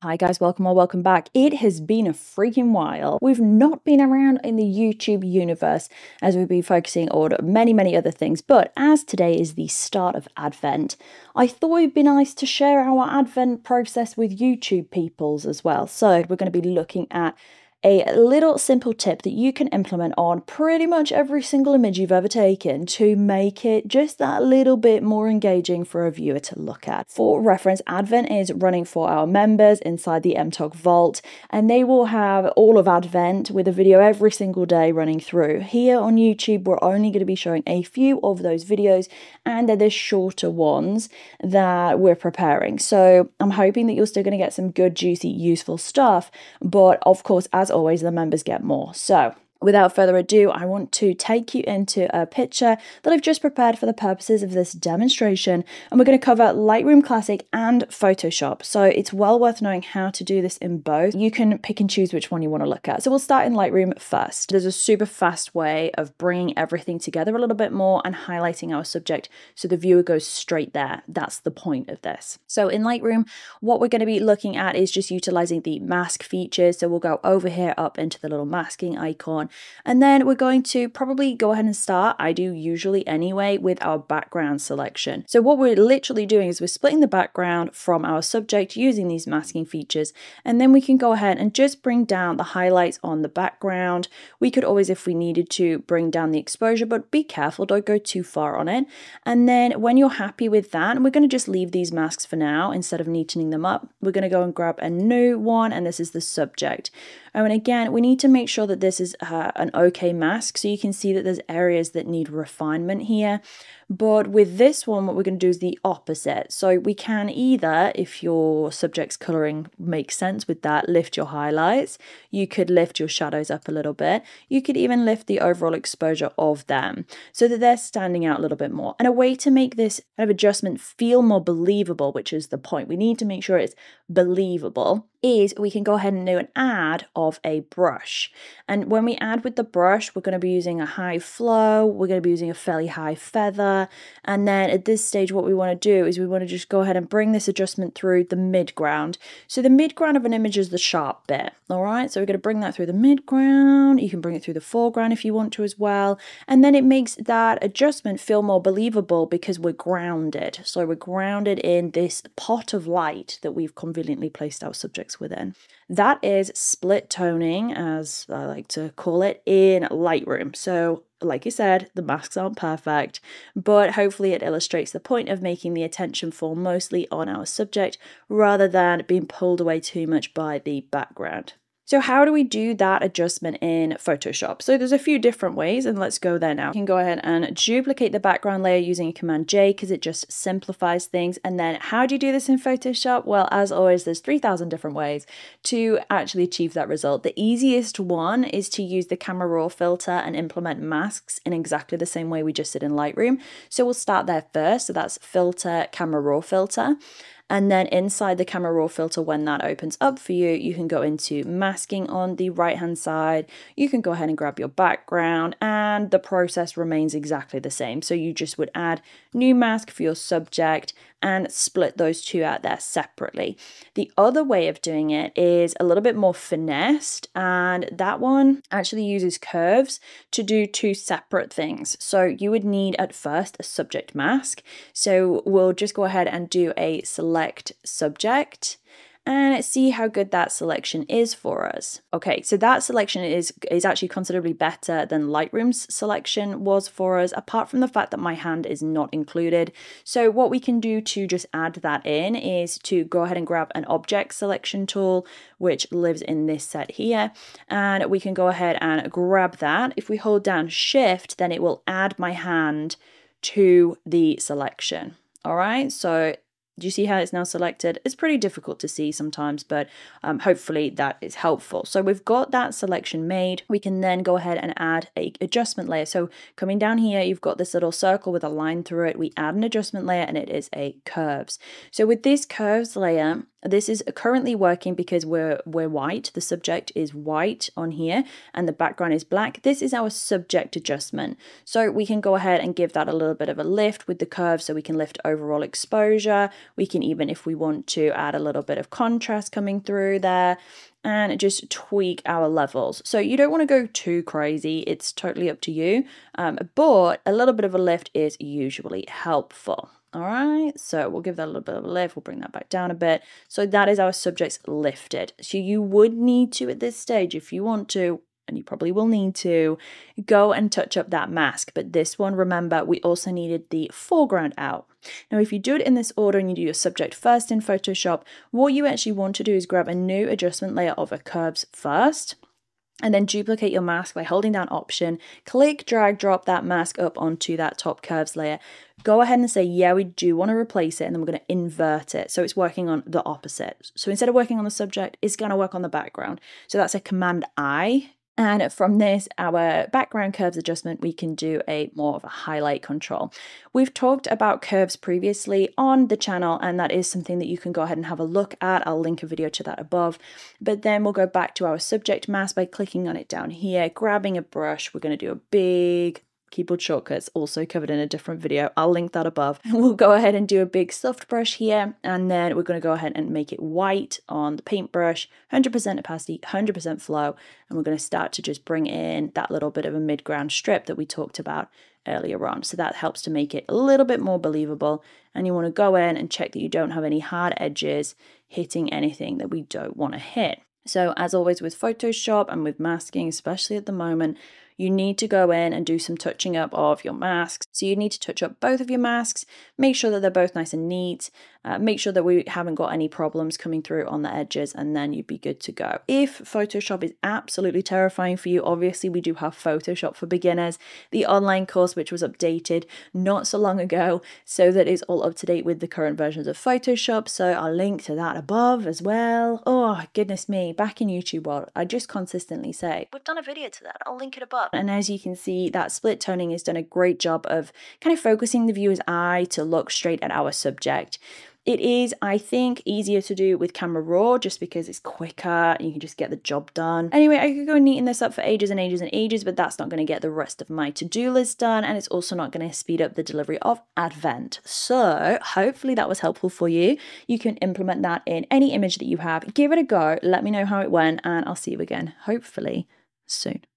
Hi guys, welcome or welcome back. It has been a freaking while. We've not been around in the YouTube universe as we've been focusing on many other things, but as today is the start of Advent, I thought it'd be nice to share our Advent process with YouTube peoples as well. So we're going to be looking at a little simple tip that you can implement on pretty much every single image you've ever taken to make it just that little bit more engaging for a viewer to look at. For reference, Advent is running for our members inside the MTOG Vault, and they will have all of Advent with a video every single day running through. Here on YouTube, we're only going to be showing a few of those videos, and they're the shorter ones that we're preparing. So I'm hoping that you're still going to get some good, juicy, useful stuff, but of course, as always, the members get more. So without further ado, I want to take you into a picture that I've just prepared for the purposes of this demonstration, and we're going to cover Lightroom Classic and Photoshop. So it's well worth knowing how to do this in both. You can pick and choose which one you want to look at. So we'll start in Lightroom first. There's a super fast way of bringing everything together a little bit more and highlighting our subject so the viewer goes straight there. That's the point of this. So in Lightroom, what we're going to be looking at is just utilizing the mask features. So we'll go over here up into the little masking icon. And then we're going to probably go ahead and start, I do usually anyway, with our background selection. So what we're literally doing is we're splitting the background from our subject using these masking features, and then we can go ahead and just bring down the highlights on the background. We could always, if we needed to, bring down the exposure, but be careful, don't go too far on it. And then when you're happy with that, and we're going to just leave these masks for now instead of neatening them up, we're going to go and grab a new one, and this is the subject. And again, we need to make sure that this is an okay mask, so you can see that there's areas that need refinement here. But with this one, what we're going to do is the opposite. So we can either, if your subject's coloring makes sense with that, lift your highlights. You could lift your shadows up a little bit. You could even lift the overall exposure of them so that they're standing out a little bit more. And a way to make this kind of adjustment feel more believable, which is the point, we need to make sure it's believable, is we can go ahead and do an add of a brush. And when we add with the brush, we're going to be using a high flow, we're going to be using a fairly high feather, and then at this stage what we want to do is we want to just go ahead and bring this adjustment through the mid-ground. So the mid-ground of an image is the sharp bit, alright? So we're going to bring that through the mid-ground, you can bring it through the foreground if you want to as well, and then it makes that adjustment feel more believable because we're grounded. So we're grounded in this pot of light that we've conveniently placed our subject within. That is split toning, as I like to call it, in Lightroom. So like I said, the masks aren't perfect, but hopefully it illustrates the point of making the attention fall mostly on our subject rather than being pulled away too much by the background. So how do we do that adjustment in Photoshop? So there's a few different ways, and let's go there now. You can go ahead and duplicate the background layer using Command J because it just simplifies things. And then how do you do this in Photoshop? Well, as always, there's 3,000 different ways to actually achieve that result. The easiest one is to use the Camera Raw filter and implement masks in exactly the same way we just did in Lightroom. So we'll start there first. So that's filter, Camera Raw filter. And then inside the Camera Raw filter, when that opens up for you, you can go into masking on the right-hand side. You can go ahead and grab your background, and the process remains exactly the same. So you just would add new mask for your subject and split those two out there separately. The other way of doing it is a little bit more finessed, and that one actually uses curves to do two separate things. So you would need at first a subject mask. So we'll just go ahead and do a select subject and see how good that selection is for us. Okay, so that selection is actually considerably better than Lightroom's selection was for us, apart from the fact that my hand is not included. So what we can do to just add that in is to go ahead and grab an object selection tool, which lives in this set here, and we can go ahead and grab that. If we hold down Shift, then it will add my hand to the selection. All right, so do you see how it's now selected? It's pretty difficult to see sometimes, but hopefully that is helpful. So we've got that selection made. We can then go ahead and add an adjustment layer. So coming down here, you've got this little circle with a line through it. We add an adjustment layer, and it is a curves. So with this curves layer, This is currently working because we're white. The subject is white on here and the background is black. This is our subject adjustment. So we can go ahead and give that a little bit of a lift with the curve, so we can lift overall exposure. We can even, if we want to, add a little bit of contrast coming through there and just tweak our levels. So you don't want to go too crazy. It's totally up to you. But a little bit of a lift is usually helpful. All right, so we'll give that a little bit of a lift. We'll bring that back down a bit. So that is our subjects lifted. So you would need to, at this stage, if you want to, and you probably will need to, go and touch up that mask. But this one, remember, we also needed the foreground out. Now, if you do it in this order and you do your subject first in Photoshop, what you actually want to do is grab a new adjustment layer over curves first, and then duplicate your mask by holding down Option, click, drag, drop that mask up onto that top curves layer. Go ahead and say, yeah, we do want to replace it, and then we're going to invert it. So it's working on the opposite. So instead of working on the subject, it's going to work on the background. So that's a Command I. And from this, our background curves adjustment, we can do a more of a highlight control. We've talked about curves previously on the channel, and that is something that you can go ahead and have a look at. I'll link a video to that above. But then we'll go back to our subject mask by clicking on it down here, grabbing a brush. We're going to do a big keyboard shortcuts, also covered in a different video. I'll link that above. And we'll go ahead and do a big soft brush here. And then we're going to go ahead and make it white on the paintbrush, 100% opacity, 100% flow. And we're going to start to just bring in that little bit of a mid-ground strip that we talked about earlier on. So that helps to make it a little bit more believable. And you want to go in and check that you don't have any hard edges hitting anything that we don't want to hit. So as always with Photoshop and with masking, especially at the moment, you need to go in and do some touching up of your masks. So you need to touch up both of your masks, make sure that they're both nice and neat, make sure that we haven't got any problems coming through on the edges, and then you'd be good to go. If Photoshop is absolutely terrifying for you, obviously we do have Photoshop for Beginners, the online course which was updated not so long ago, so that is all up to date with the current versions of Photoshop. So I'll link to that above as well. Oh, goodness me, back in YouTube world, I just consistently say, we've done a video to that, I'll link it above. And as you can see, that split toning has done a great job of kind of focusing the viewer's eye to look straight at our subject. It is, I think, easier to do with Camera Raw just because it's quicker and you can just get the job done. Anyway, I could go and neaten this up for ages and ages and ages, but that's not going to get the rest of my to-do list done, and it's also not going to speed up the delivery of Advent. So hopefully that was helpful for you. You can implement that in any image that you have. Give it a go. Let me know how it went, and I'll see you again, hopefully soon.